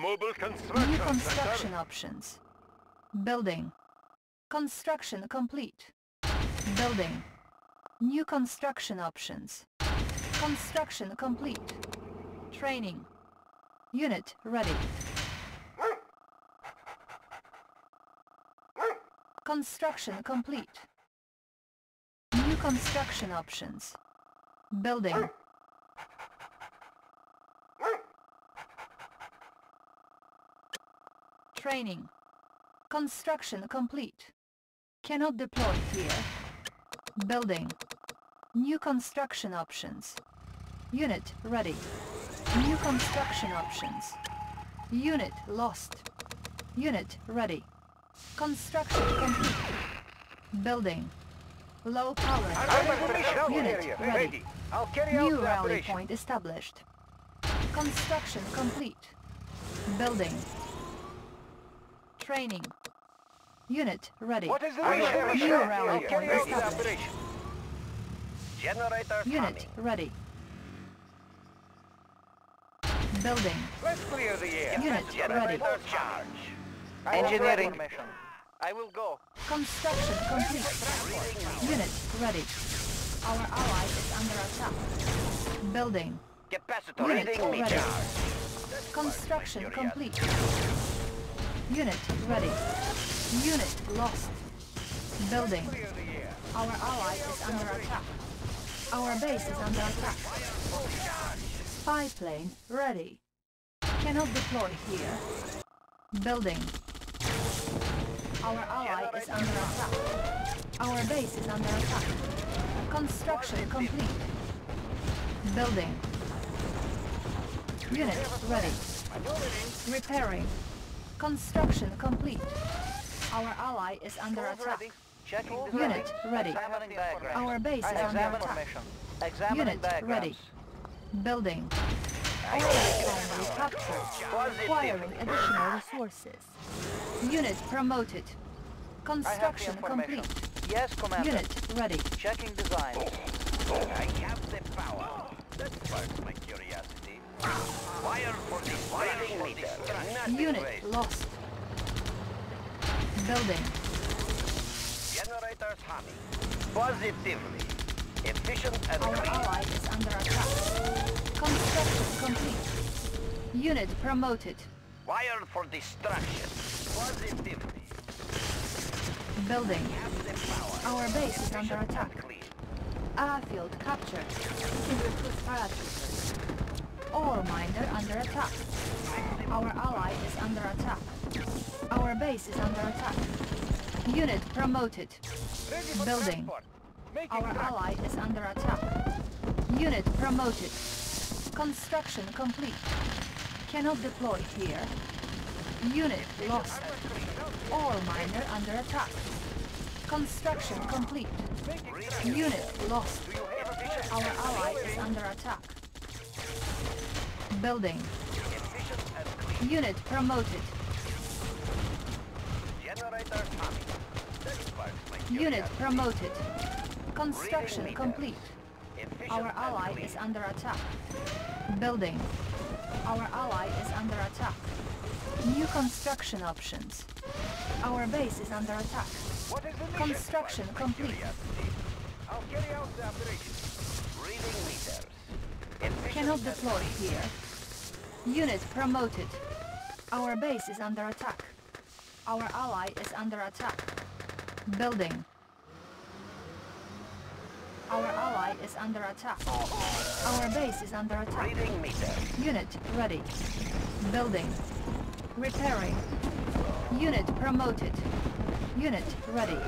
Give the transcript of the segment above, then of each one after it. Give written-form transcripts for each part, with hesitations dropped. Mobile construction. New construction center. Options. Building. Construction complete. Building. New construction options. Construction complete. Training. Unit ready. Construction complete. New construction options. Building. Training. Construction complete. Cannot deploy here. Building. New construction options. Unit ready. New construction options. Unit lost. Unit ready. Construction complete. Building. Low power. Unit ready. New rally point established. Construction complete. Building. Training. Unit ready. What is the new rally point established? Generator unit ready. Building. Let's clear the air. Unit ready. Charge. Engineering. I will go. Construction complete. Unit ready. Our ally is under attack. Building. Capacitor. Unit ready. Construction complete. Unit ready. Unit lost. Building. Our ally is under attack. Our base is under attack. Spy plane ready. Cannot deploy here. Building. Our ally is under attack. Our base is under attack. Construction complete. Building. Unit ready. Repairing. Construction complete. Our ally is under attack. Unit ready. Our base is under attack. Unit ready. Building. Acquiring additional resources. Unit promoted. Construction complete. Yes, Commander. Unit ready. Checking design. I have the power. That sparks my curiosity. Wire for defining. Unit lost. Building. Generators humming. Positively. Efficient and our clean. Ally is under attack. Construction complete. Unit promoted. Wire for destruction. Positively. Building. Our base is under attack. Airfield captured. We can recruit paratroopers. All miner under attack. Our ally is under attack. Our base is under attack. Unit promoted. Building. Our ally is under attack. Unit promoted. Construction complete. Cannot deploy here. Unit lost. All miner under attack. Construction complete. Unit lost. Our ally is under attack. Building. Unit promoted. Unit promoted. Construction complete. Our ally is under attack. Building. Our ally is under attack. New construction options. Our base is under attack. Construction complete. I'll carry out the operation. Reading meters. Cannot deploy here. Unit promoted. Our base is under attack. Our ally is under attack. Building. Our ally is under attack. Our base is under attack. Reading meters. Unit ready. Building. Repairing. Unit promoted. Unit ready.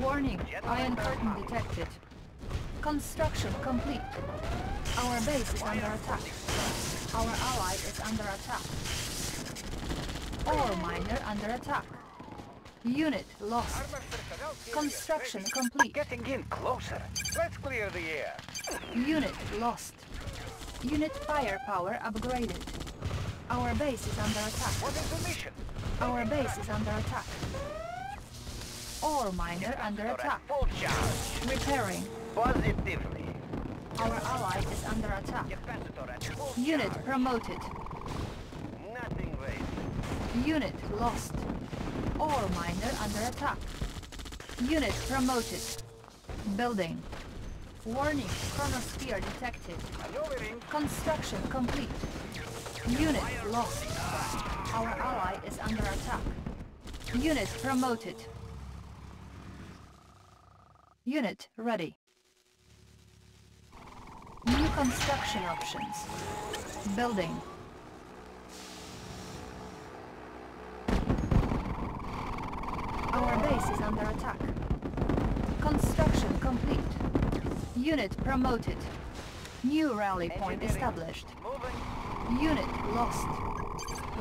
Warning, iron curtain detected. Construction complete. Our base is under attack. Our ally is under attack. All miner under attack. Unit lost. Construction complete. Getting in closer. Let's clear the air. Unit lost. Unit firepower upgraded. Our base is under attack. What is the mission? Our base is under attack. All miner under attack. Full charge. Repairing. Positively. Our ally is under attack. Unit promoted. Nothing Unit lost. Ore miner under attack. Unit promoted. Building. Warning, chronosphere detected. Construction complete. Unit lost. Our ally is under attack. Unit promoted. Unit ready. New construction options. Building. Our base is under attack. Construction complete. Unit promoted. New rally point established. Unit lost.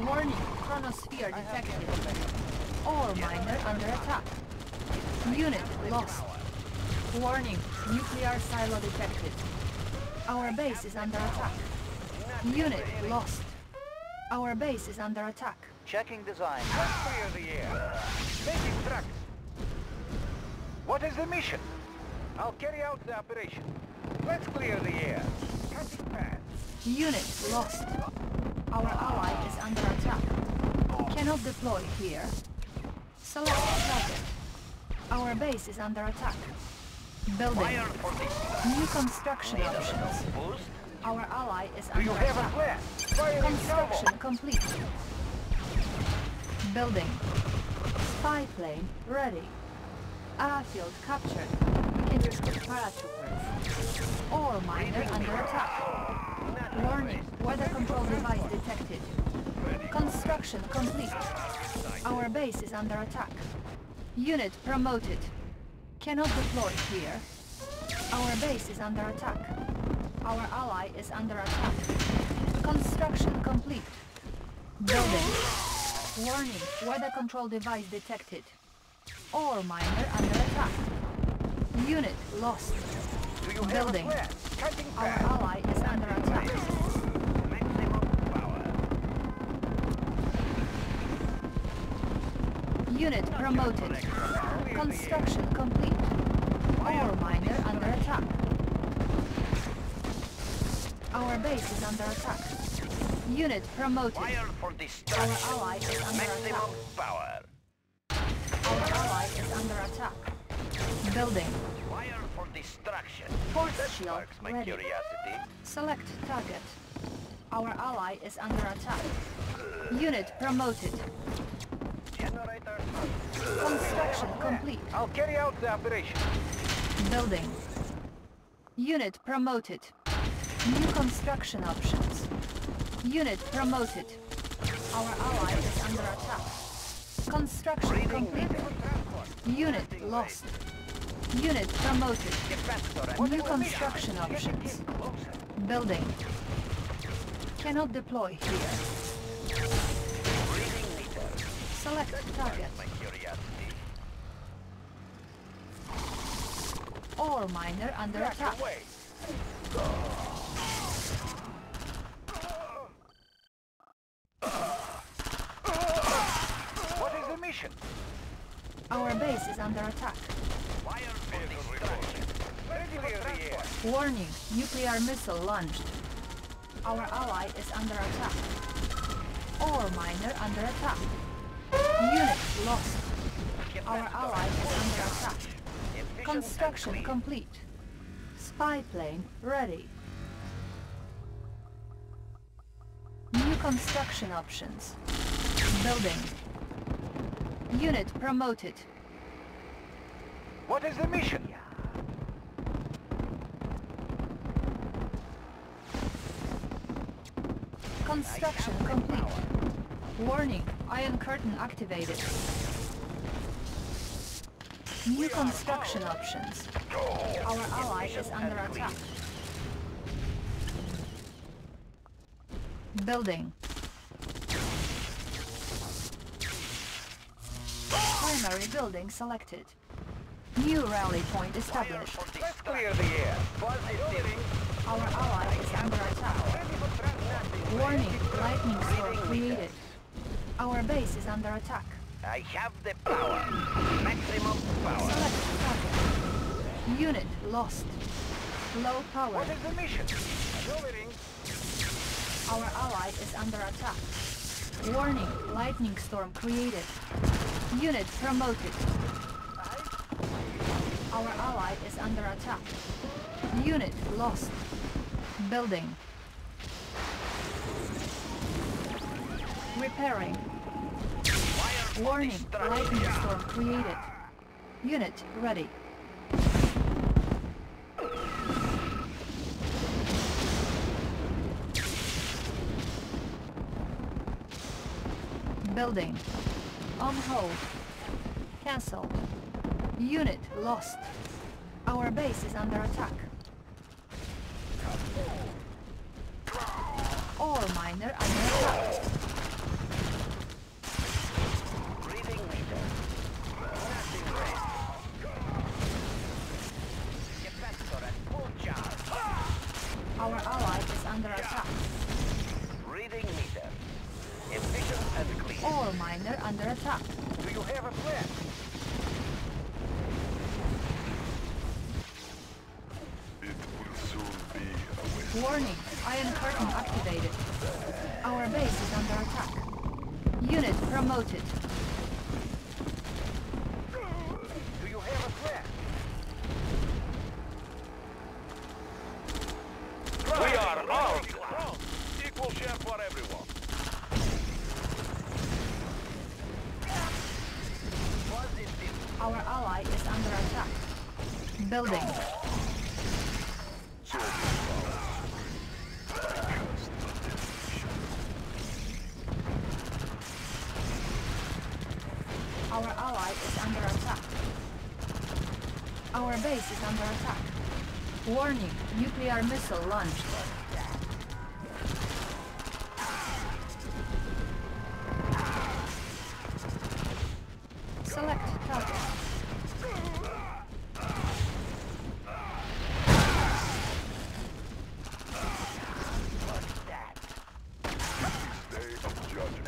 Warning, chronosphere detected. Ore miner under attack. Unit lost. Warning, nuclear silo detected. Our base is under attack. Unit lost. Our base is under attack. Checking design. Clear the air. Making tracks. What is the mission? I'll carry out the operation. Let's clear the air. Cutting pads. Unit lost. Our ally is under attack. Cannot deploy here. Select target. Our base is under attack. Building. New construction options. Our ally is under attack. Construction complete. Building. Spy plane ready. Airfield captured. Interested paratroopers. Ore miner under attack. Warning. Weather control device detected. Construction complete. Our base is under attack. Unit promoted. Cannot deploy here. Our base is under attack. Our ally is under attack. Construction complete. Building. Warning, weather control device detected. Ore miner under attack. Unit lost. Building. Our ally is under attack. Unit promoted. Construction complete. Ore miner under attack. Our base is under attack. Unit promoted. Our ally is under attack. Our ally is under attack. Building. Wire for destruction. Force shield ready. Select target. Our ally is under attack. Unit promoted. Construction complete. I'll carry out the operation. Building. Unit promoted. New construction options. Unit promoted. Our ally is under attack. Construction complete. Unit lost. Unit promoted. New construction options. Building. Cannot deploy here. Select target. Ore miner under attack. What is the mission? Our base is under attack. Warning, nuclear missile launched. Our ally is under attack. Ore miner under attack. Unit lost. Our ally is under attack. Construction complete. Spy plane ready. New construction options. Building. Unit promoted. What is the mission? Construction complete. Warning. Iron Curtain activated. New construction options. Our ally is under attack. Building. Primary building selected. New rally point established. Let's clear the air. Our ally is under attack. Warning, lightning storm created. Our base is under attack. I have the power. Maximum power. Select target. Unit lost. Low power. What is the mission? Our ally is under attack. Warning, lightning storm created. Units promoted. Our ally is under attack. Unit lost. Building. Repairing. Warning, lightning storm created. Unit ready. Building. On hold. Cancelled. Unit lost. Our base is under attack. All miner under attack. Our ally is under attack. Reading meter. Efficient and clean. All miner under attack. Do you have a plan? It will soon be away. Warning, iron curtain activated. Our base is under attack. Unit promoted. Do you have a plan? We are out! Equal share for everyone. Our ally is under attack. Building. Our ally is under attack. Our base is under attack. Warning, nuclear missile launched. Select target. What's that? Day of judgment.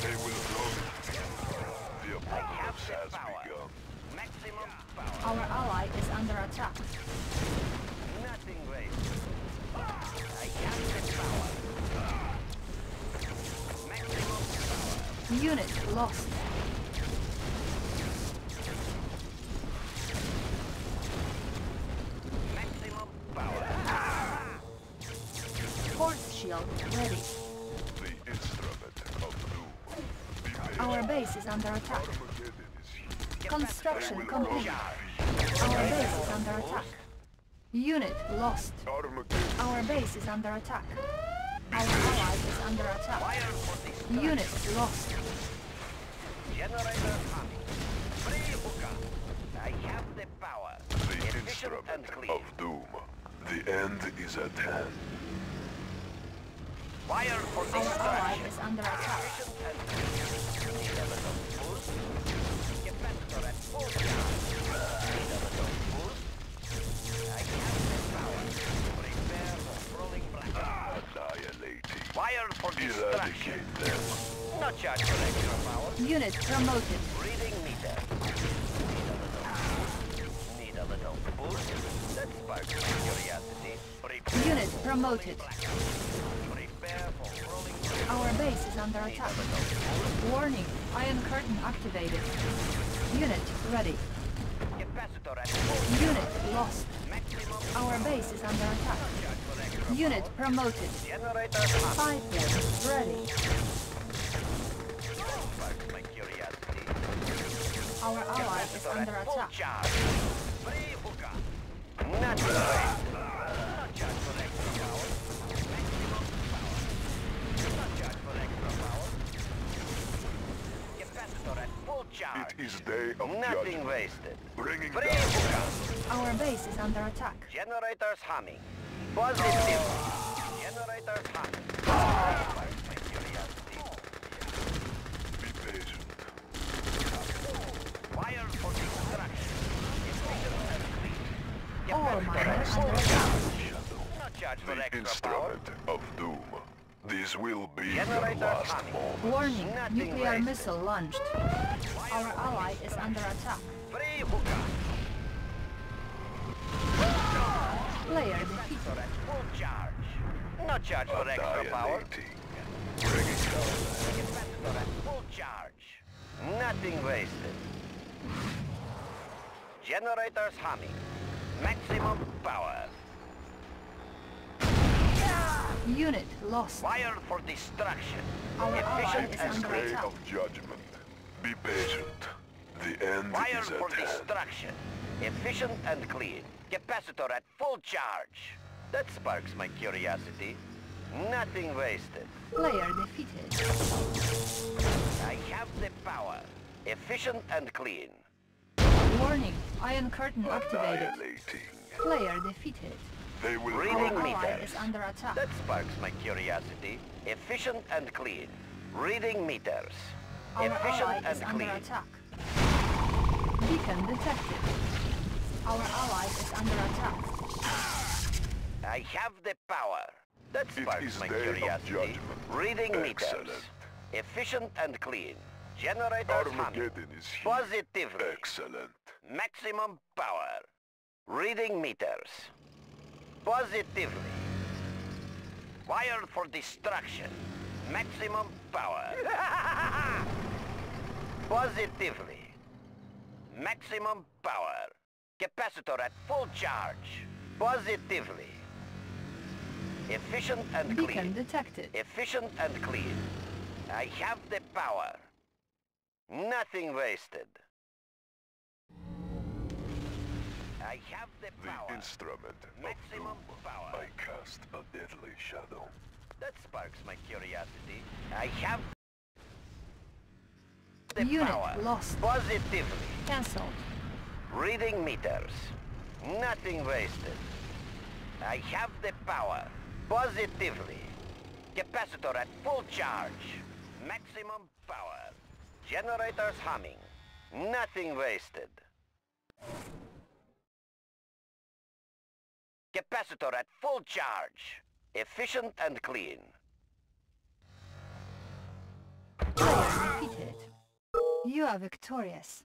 They will blow. The apocalypse has begun. Maximum power. Our ally is under attack. Nothing great. I captured power. Maximum power. Unit lost. Maximum power. Force shield ready. The instrument of doom. Our base is under attack. Construction complete. Our base is under attack. Unit lost. Our base is under attack. Our ally is under attack. Unit lost. Generator army. I have the power. The instrument of doom. The end is at hand. Fire for destruction. Our ally is under attack. Wire for destruction. Not charged for extra power. Unit promoted. Reading meter. Need a little boost. That sparks curiosity. Prepare. Unit promoted. Prepare for rolling. Our base is under attack. Warning, iron curtain activated. Unit ready. Unit lost. Our base is under attack. Unit promoted. Fighters ready. Our ally is under attack. It is day of nothing wasted. Bringing down. Our base is under attack. Generators humming. Positive. Generators humming. Be patient. Wire for destruction. All miners under attack. The instrument of doom. This will be generators the last humming. Moment. Warning, nothing nuclear wasted. Missile launched. Our ally is under attack. Player defeated. Full charge. Not charged for extra power. Bring it down. Bring it back to the full charge. Nothing wasted. Generators humming. Maximum power. Unit lost. Wired for destruction. Efficient and great. Day of judgment. Be patient. The end is at hand. Wired for destruction. Efficient and clean. Capacitor at full charge. That sparks my curiosity. Nothing wasted. Player defeated. I have the power. Efficient and clean. Warning. Iron curtain activated. Player defeated. They will reading meters. Is under attack. That sparks my curiosity. Efficient and clean. Reading meters. Our ally is under attack. Beacon detected. Our ally is under attack. I have the power. That sparks my curiosity. Reading meters. Efficient and clean. Generators humming. Positively. Excellent. Maximum power. Reading meters. Positively. Wired for destruction. Maximum power. Positively. Maximum power. Capacitor at full charge. Positively. Efficient and clean. Beacon detected. Efficient and clean. I have the power. Nothing wasted. I have the power. The instrument maximum power. I cast a deadly shadow. That sparks my curiosity. I have the unit power. Lost. Positively. Cancelled. Reading meters. Nothing wasted. I have the power. Positively. Capacitor at full charge. Maximum power. Generators humming. Nothing wasted. Capacitor at full charge. Efficient and clean. Defeated. You are victorious.